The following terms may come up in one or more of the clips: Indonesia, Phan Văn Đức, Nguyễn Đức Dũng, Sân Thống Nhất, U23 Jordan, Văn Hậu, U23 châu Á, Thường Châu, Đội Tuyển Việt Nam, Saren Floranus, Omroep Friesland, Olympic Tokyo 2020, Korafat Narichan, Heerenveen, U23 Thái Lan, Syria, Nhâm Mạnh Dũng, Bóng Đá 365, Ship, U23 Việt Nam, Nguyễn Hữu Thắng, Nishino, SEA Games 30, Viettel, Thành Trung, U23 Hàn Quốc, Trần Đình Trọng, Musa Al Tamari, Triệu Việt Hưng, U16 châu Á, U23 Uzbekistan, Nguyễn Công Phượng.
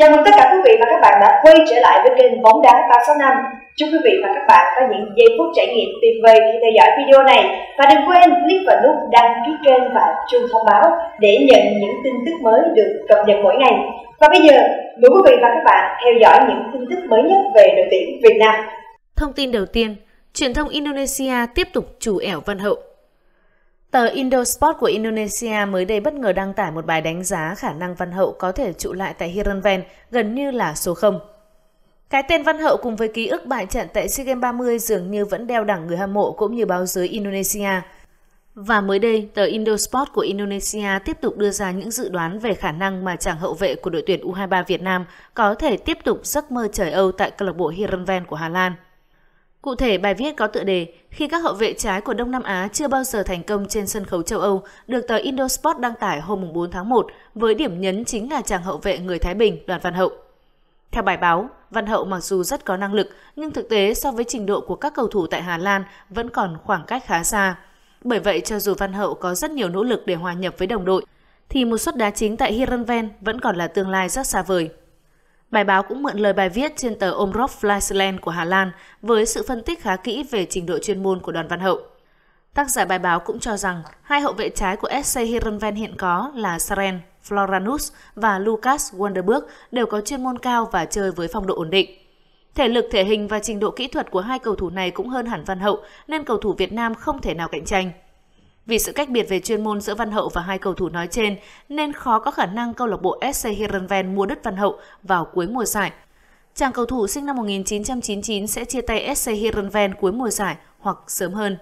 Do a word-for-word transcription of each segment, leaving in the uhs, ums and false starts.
Chào mừng tất cả quý vị và các bạn đã quay trở lại với kênh Bóng đá ba sáu năm. Chúc quý vị và các bạn có những giây phút trải nghiệm tuyệt vời khi theo dõi video này. Và đừng quên click vào nút đăng ký kênh và chuông thông báo để nhận những tin tức mới được cập nhật mỗi ngày. Và bây giờ, mời quý vị và các bạn theo dõi những tin tức mới nhất về đội tuyển Việt Nam. Thông tin đầu tiên, truyền thông Indonesia tiếp tục trù ẻo Văn Hậu. Tờ Indo Sport của Indonesia mới đây bất ngờ đăng tải một bài đánh giá khả năng Văn Hậu có thể trụ lại tại Heerenveen gần như là số không. Cái tên Văn Hậu cùng với ký ức bại trận tại SEA Games ba mươi dường như vẫn đeo đẳng người hâm mộ cũng như báo giới Indonesia. Và mới đây, tờ Indo Sport của Indonesia tiếp tục đưa ra những dự đoán về khả năng mà chàng hậu vệ của đội tuyển U hai mươi ba Việt Nam có thể tiếp tục giấc mơ trời Âu tại câu lạc bộ Heerenveen của Hà Lan. Cụ thể, bài viết có tựa đề "Khi các hậu vệ trái của Đông Nam Á chưa bao giờ thành công trên sân khấu châu Âu" được tờ Indo Sport đăng tải hôm bốn tháng một với điểm nhấn chính là chàng hậu vệ người Thái Bình Đoàn Văn Hậu. Theo bài báo, Văn Hậu mặc dù rất có năng lực nhưng thực tế so với trình độ của các cầu thủ tại Hà Lan vẫn còn khoảng cách khá xa. Bởi vậy, cho dù Văn Hậu có rất nhiều nỗ lực để hòa nhập với đồng đội, thì một suất đá chính tại Heerenveen vẫn còn là tương lai rất xa vời. Bài báo cũng mượn lời bài viết trên tờ Omroep Friesland của Hà Lan với sự phân tích khá kỹ về trình độ chuyên môn của Đoàn Văn Hậu. Tác giả bài báo cũng cho rằng hai hậu vệ trái của ét xê Heerenveen hiện có là Saren Floranus và Lucas Wunderberg đều có chuyên môn cao và chơi với phong độ ổn định. Thể lực, thể hình và trình độ kỹ thuật của hai cầu thủ này cũng hơn hẳn Văn Hậu nên cầu thủ Việt Nam không thể nào cạnh tranh. Vì sự cách biệt về chuyên môn giữa Văn Hậu và hai cầu thủ nói trên nên khó có khả năng câu lạc bộ ét xê Heerenveen mua đứt Văn Hậu vào cuối mùa giải. Chàng cầu thủ sinh năm một nghìn chín trăm chín mươi chín sẽ chia tay ét xê Heerenveen cuối mùa giải hoặc sớm hơn.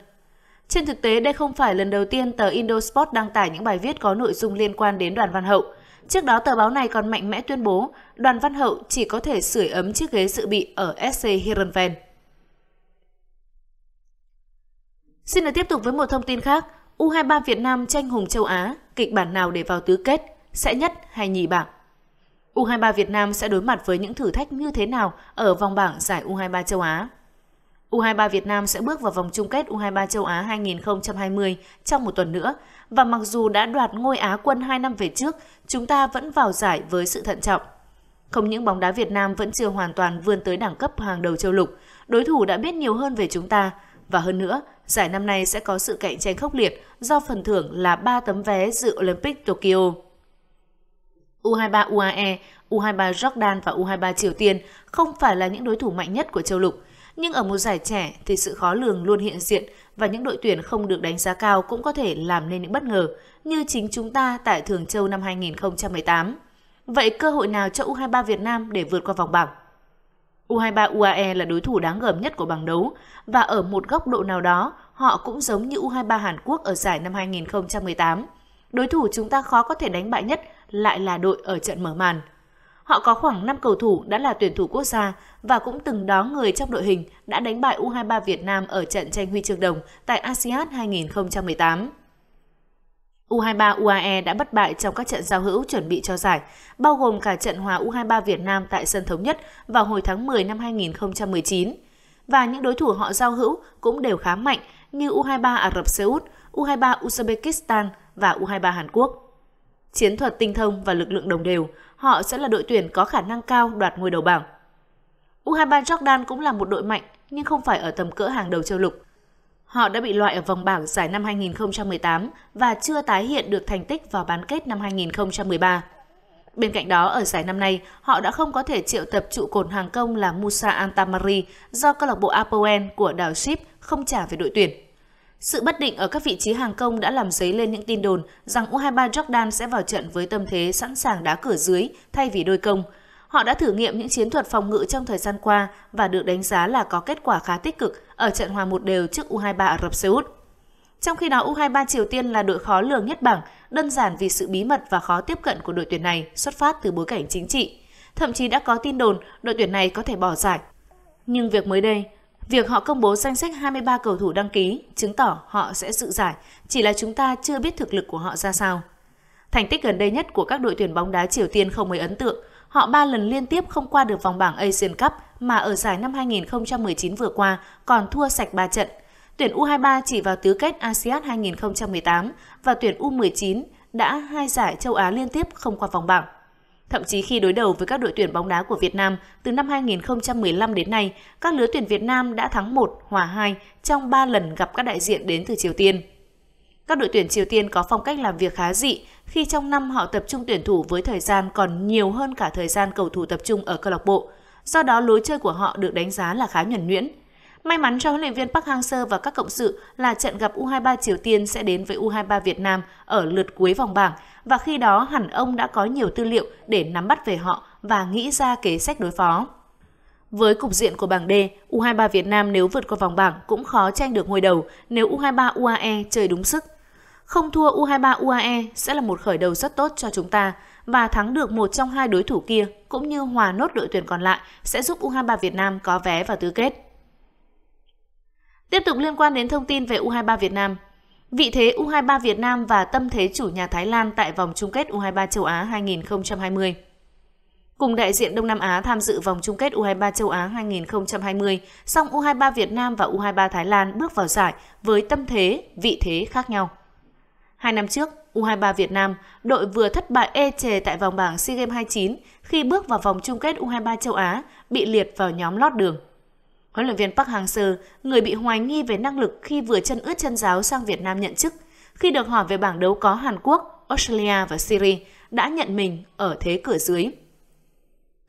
Trên thực tế, đây không phải lần đầu tiên tờ Indo Sport đăng tải những bài viết có nội dung liên quan đến Đoàn Văn Hậu. Trước đó, tờ báo này còn mạnh mẽ tuyên bố Đoàn Văn Hậu chỉ có thể sưởi ấm chiếc ghế dự bị ở ét xê Heerenveen. Xin được tiếp tục với một thông tin khác. U hai mươi ba Việt Nam tranh hùng châu Á, kịch bản nào để vào tứ kết, sẽ nhất hay nhì bảng? U hai mươi ba Việt Nam sẽ đối mặt với những thử thách như thế nào ở vòng bảng giải U hai mươi ba châu Á? U hai mươi ba Việt Nam sẽ bước vào vòng chung kết U hai mươi ba châu Á hai nghìn không trăm hai mươi trong một tuần nữa, và mặc dù đã đoạt ngôi Á quân hai năm về trước, chúng ta vẫn vào giải với sự thận trọng. Không những bóng đá Việt Nam vẫn chưa hoàn toàn vươn tới đẳng cấp hàng đầu châu lục, đối thủ đã biết nhiều hơn về chúng ta, và hơn nữa, giải năm nay sẽ có sự cạnh tranh khốc liệt do phần thưởng là ba tấm vé dự Olympic Tokyo. u hai mươi ba u a e, u hai mươi ba Jordan và u hai mươi ba Triều Tiên không phải là những đối thủ mạnh nhất của châu lục, nhưng ở một giải trẻ thì sự khó lường luôn hiện diện và những đội tuyển không được đánh giá cao cũng có thể làm nên những bất ngờ như chính chúng ta tại Thường Châu năm hai nghìn không trăm mười tám. Vậy cơ hội nào cho u hai mươi ba Việt Nam để vượt qua vòng bảng? u hai mươi ba u a e là đối thủ đáng gờm nhất của bảng đấu và ở một góc độ nào đó họ cũng giống như u hai mươi ba Hàn Quốc ở giải năm hai nghìn không trăm mười tám. Đối thủ chúng ta khó có thể đánh bại nhất lại là đội ở trận mở màn. Họ có khoảng năm cầu thủ đã là tuyển thủ quốc gia và cũng từng đó người trong đội hình đã đánh bại u hai mươi ba Việt Nam ở trận tranh huy chương đồng tại a si ad hai nghìn không trăm mười tám. u hai mươi ba u a e đã bất bại trong các trận giao hữu chuẩn bị cho giải, bao gồm cả trận hòa u hai mươi ba Việt Nam tại Sân Thống Nhất vào hồi tháng mười năm hai nghìn không trăm mười chín. Và những đối thủ họ giao hữu cũng đều khá mạnh như u hai mươi ba Ả Rập Xê Út, u hai mươi ba Uzbekistan và u hai mươi ba Hàn Quốc. Chiến thuật tinh thông và lực lượng đồng đều, họ sẽ là đội tuyển có khả năng cao đoạt ngôi đầu bảng. u hai mươi ba Jordan cũng là một đội mạnh nhưng không phải ở tầm cỡ hàng đầu châu lục. Họ đã bị loại ở vòng bảng giải năm hai nghìn không trăm mười tám và chưa tái hiện được thành tích vào bán kết năm hai nghìn không trăm mười ba. Bên cạnh đó, ở giải năm nay, họ đã không có thể triệu tập trụ cột hàng công là Musa Al Tamari do câu lạc bộ Apoen của đảo Ship không trả về đội tuyển. Sự bất định ở các vị trí hàng công đã làm dấy lên những tin đồn rằng u hai mươi ba Jordan sẽ vào trận với tâm thế sẵn sàng đá cửa dưới thay vì đôi công. Họ đã thử nghiệm những chiến thuật phòng ngự trong thời gian qua và được đánh giá là có kết quả khá tích cực ở trận hòa một đều trước u hai mươi ba Ả Rập Xê Út. Trong khi đó, u hai mươi ba Triều Tiên là đội khó lường nhất bảng, đơn giản vì sự bí mật và khó tiếp cận của đội tuyển này xuất phát từ bối cảnh chính trị. Thậm chí đã có tin đồn đội tuyển này có thể bỏ giải. Nhưng việc mới đây, việc họ công bố danh sách hai mươi ba cầu thủ đăng ký chứng tỏ họ sẽ dự giải, chỉ là chúng ta chưa biết thực lực của họ ra sao. Thành tích gần đây nhất của các đội tuyển bóng đá Triều Tiên không mấy ấn tượng. Họ ba lần liên tiếp không qua được vòng bảng Asian Cup mà ở giải năm hai nghìn không trăm mười chín vừa qua còn thua sạch ba trận. Tuyển u hai mươi ba chỉ vào tứ kết a si ad hai nghìn không trăm mười tám và tuyển u mười chín đã hai giải châu Á liên tiếp không qua vòng bảng. Thậm chí khi đối đầu với các đội tuyển bóng đá của Việt Nam, từ năm hai nghìn không trăm mười lăm đến nay, các lứa tuyển Việt Nam đã thắng một, hòa hai trong ba lần gặp các đại diện đến từ Triều Tiên. Các đội tuyển Triều Tiên có phong cách làm việc khá dị khi trong năm họ tập trung tuyển thủ với thời gian còn nhiều hơn cả thời gian cầu thủ tập trung ở câu lạc bộ. Do đó, lối chơi của họ được đánh giá là khá nhuần nhuyễn. May mắn cho huấn luyện viên Park Hang-seo và các cộng sự là trận gặp U hai mươi ba Triều Tiên sẽ đến với U hai mươi ba Việt Nam ở lượt cuối vòng bảng, và khi đó hẳn ông đã có nhiều tư liệu để nắm bắt về họ và nghĩ ra kế sách đối phó. Với cục diện của bảng D, U hai mươi ba Việt Nam nếu vượt qua vòng bảng cũng khó tranh được ngôi đầu nếu U hai mươi ba u a e chơi đúng sức. Không thua U hai mươi ba u a e sẽ là một khởi đầu rất tốt cho chúng ta, và thắng được một trong hai đối thủ kia cũng như hòa nốt đội tuyển còn lại sẽ giúp U hai mươi ba Việt Nam có vé vào tứ kết. Tiếp tục liên quan đến thông tin về U hai mươi ba Việt Nam. Vị thế U hai mươi ba Việt Nam và tâm thế chủ nhà Thái Lan tại vòng chung kết U hai mươi ba châu Á hai nghìn không trăm hai mươi. Cùng đại diện Đông Nam Á tham dự vòng chung kết U hai mươi ba châu Á hai nghìn không trăm hai mươi, song U hai mươi ba Việt Nam và U hai mươi ba Thái Lan bước vào giải với tâm thế, vị thế khác nhau. Hai năm trước, U hai mươi ba Việt Nam, đội vừa thất bại ê chề tại vòng bảng SEA Games hai mươi chín khi bước vào vòng chung kết U hai mươi ba châu Á, bị liệt vào nhóm lót đường. Huấn luyện viên Park Hang-seo, người bị hoài nghi về năng lực khi vừa chân ướt chân ráo sang Việt Nam nhậm chức, khi được hỏi về bảng đấu có Hàn Quốc, Australia và Syria, đã nhận mình ở thế cửa dưới.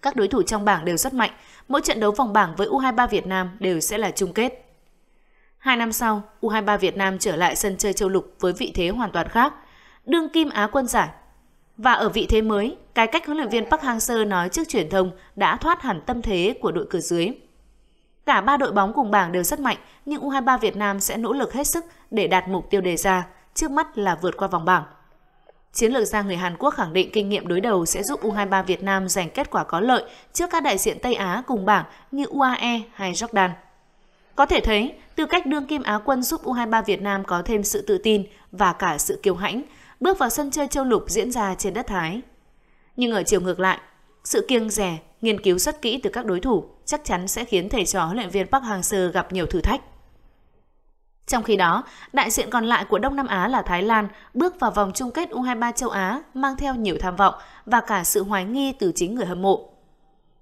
Các đối thủ trong bảng đều rất mạnh, mỗi trận đấu vòng bảng với U hai mươi ba Việt Nam đều sẽ là chung kết. Hai năm sau, U hai mươi ba Việt Nam trở lại sân chơi châu lục với vị thế hoàn toàn khác, đương kim Á quân giải. Và ở vị thế mới, cái cách huấn luyện viên Park Hang-seo nói trước truyền thông đã thoát hẳn tâm thế của đội cửa dưới. Cả ba đội bóng cùng bảng đều rất mạnh, nhưng U hai mươi ba Việt Nam sẽ nỗ lực hết sức để đạt mục tiêu đề ra, trước mắt là vượt qua vòng bảng. Chiến lược gia người Hàn Quốc khẳng định kinh nghiệm đối đầu sẽ giúp U hai mươi ba Việt Nam giành kết quả có lợi trước các đại diện Tây Á cùng bảng như u a e hay Jordan. Có thể thấy, tư cách đương kim Á quân giúp U hai mươi ba Việt Nam có thêm sự tự tin và cả sự kiêu hãnh, bước vào sân chơi châu lục diễn ra trên đất Thái. Nhưng ở chiều ngược lại, sự kiêng dè, nghiên cứu rất kỹ từ các đối thủ chắc chắn sẽ khiến thầy trò huấn luyện viên Park Hang-seo gặp nhiều thử thách. Trong khi đó, đại diện còn lại của Đông Nam Á là Thái Lan bước vào vòng chung kết U hai mươi ba châu Á mang theo nhiều tham vọng và cả sự hoài nghi từ chính người hâm mộ.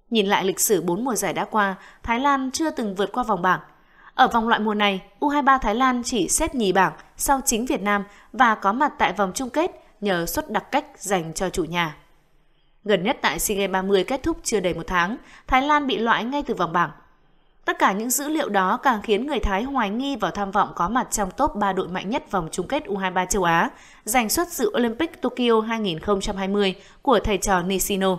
Nhìn lại lịch sử bốn mùa giải đã qua, Thái Lan chưa từng vượt qua vòng bảng. Ở vòng loại mùa này, U hai mươi ba Thái Lan chỉ xếp nhì bảng sau chính Việt Nam và có mặt tại vòng chung kết nhờ suất đặc cách dành cho chủ nhà. Gần nhất tại SEA Games ba mươi kết thúc chưa đầy một tháng, Thái Lan bị loại ngay từ vòng bảng. Tất cả những dữ liệu đó càng khiến người Thái hoài nghi vào tham vọng có mặt trong top ba đội mạnh nhất vòng chung kết U hai mươi ba châu Á, giành suất dự Olympic Tokyo hai nghìn không trăm hai mươi của thầy trò Nishino.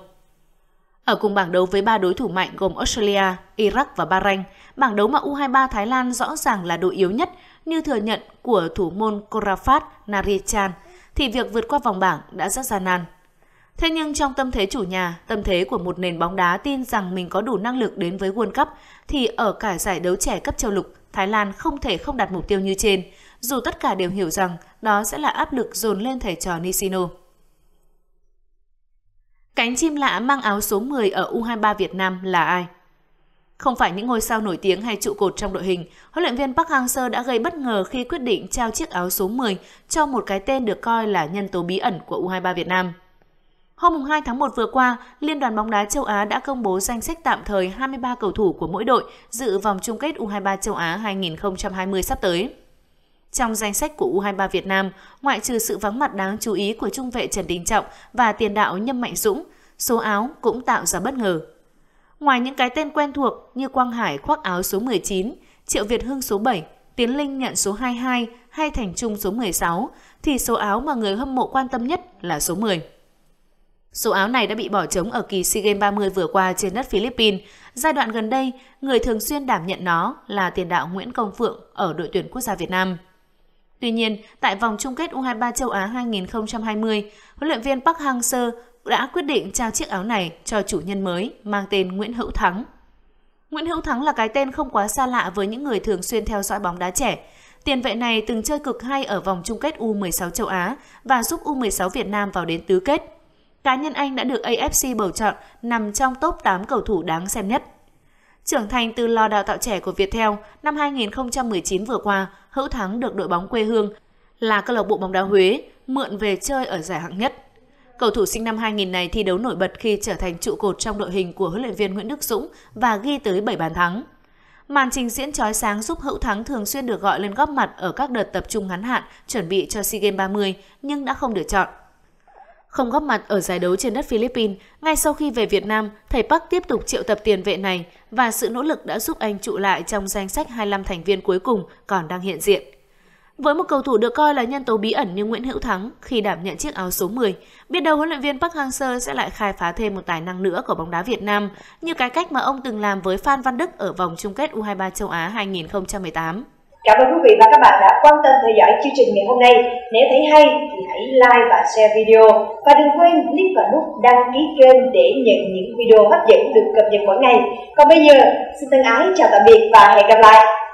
Ở cùng bảng đấu với ba đối thủ mạnh gồm Australia, Iraq và Bahrain, bảng đấu mà U hai mươi ba Thái Lan rõ ràng là đội yếu nhất như thừa nhận của thủ môn Korafat Narichan, thì việc vượt qua vòng bảng đã rất gian nan. Thế nhưng trong tâm thế chủ nhà, tâm thế của một nền bóng đá tin rằng mình có đủ năng lực đến với World Cup, thì ở cả giải đấu trẻ cấp châu lục, Thái Lan không thể không đặt mục tiêu như trên, dù tất cả đều hiểu rằng đó sẽ là áp lực dồn lên thầy trò Nishino. Cánh chim lạ mang áo số mười ở U hai mươi ba Việt Nam là ai? Không phải những ngôi sao nổi tiếng hay trụ cột trong đội hình, huấn luyện viên Park Hang-seo đã gây bất ngờ khi quyết định trao chiếc áo số mười cho một cái tên được coi là nhân tố bí ẩn của U hai mươi ba Việt Nam. Hôm hai tháng một vừa qua, Liên đoàn bóng đá châu Á đã công bố danh sách tạm thời hai mươi ba cầu thủ của mỗi đội dự vòng chung kết U hai mươi ba châu Á hai nghìn không trăm hai mươi sắp tới. Trong danh sách của U hai mươi ba Việt Nam, ngoại trừ sự vắng mặt đáng chú ý của trung vệ Trần Đình Trọng và tiền đạo Nhâm Mạnh Dũng, số áo cũng tạo ra bất ngờ. Ngoài những cái tên quen thuộc như Quang Hải khoác áo số mười chín, Triệu Việt Hưng số bảy, Tiến Linh nhận số hai mươi hai hay Thành Trung số mười sáu, thì số áo mà người hâm mộ quan tâm nhất là số mười. Số áo này đã bị bỏ trống ở kỳ SEA Games ba mươi vừa qua trên đất Philippines. Giai đoạn gần đây, người thường xuyên đảm nhận nó là tiền đạo Nguyễn Công Phượng ở đội tuyển quốc gia Việt Nam. Tuy nhiên, tại vòng chung kết U hai mươi ba châu Á hai nghìn không trăm hai mươi, huấn luyện viên Park Hang-seo đã quyết định trao chiếc áo này cho chủ nhân mới mang tên Nguyễn Hữu Thắng. Nguyễn Hữu Thắng là cái tên không quá xa lạ với những người thường xuyên theo dõi bóng đá trẻ. Tiền vệ này từng chơi cực hay ở vòng chung kết U mười sáu châu Á và giúp U mười sáu Việt Nam vào đến tứ kết. Cá nhân anh đã được a ép xê bầu chọn nằm trong top tám cầu thủ đáng xem nhất. Trưởng thành từ lò đào tạo trẻ của Viettel, năm hai nghìn không trăm mười chín vừa qua, Hữu Thắng được đội bóng quê hương là câu lạc bộ bóng đá Huế mượn về chơi ở giải hạng nhất. Cầu thủ sinh năm hai nghìn này thi đấu nổi bật khi trở thành trụ cột trong đội hình của huấn luyện viên Nguyễn Đức Dũng và ghi tới bảy bàn thắng. Màn trình diễn chói sáng giúp Hữu Thắng thường xuyên được gọi lên góp mặt ở các đợt tập trung ngắn hạn chuẩn bị cho SEA Games ba mươi nhưng đã không được chọn. Không góp mặt ở giải đấu trên đất Philippines, ngay sau khi về Việt Nam, thầy Park tiếp tục triệu tập tiền vệ này và sự nỗ lực đã giúp anh trụ lại trong danh sách hai mươi lăm thành viên cuối cùng còn đang hiện diện. Với một cầu thủ được coi là nhân tố bí ẩn như Nguyễn Hữu Thắng khi đảm nhận chiếc áo số mười, biết đâu huấn luyện viên Park Hang-seo sẽ lại khai phá thêm một tài năng nữa của bóng đá Việt Nam như cái cách mà ông từng làm với Phan Văn Đức ở vòng chung kết U hai mươi ba châu Á hai nghìn không trăm mười tám. Cảm ơn quý vị và các bạn đã quan tâm theo dõi chương trình ngày hôm nay. Nếu thấy hay thì hãy like và share video. Và đừng quên click vào nút đăng ký kênh để nhận những video hấp dẫn được cập nhật mỗi ngày. Còn bây giờ, xin thân ái chào tạm biệt và hẹn gặp lại.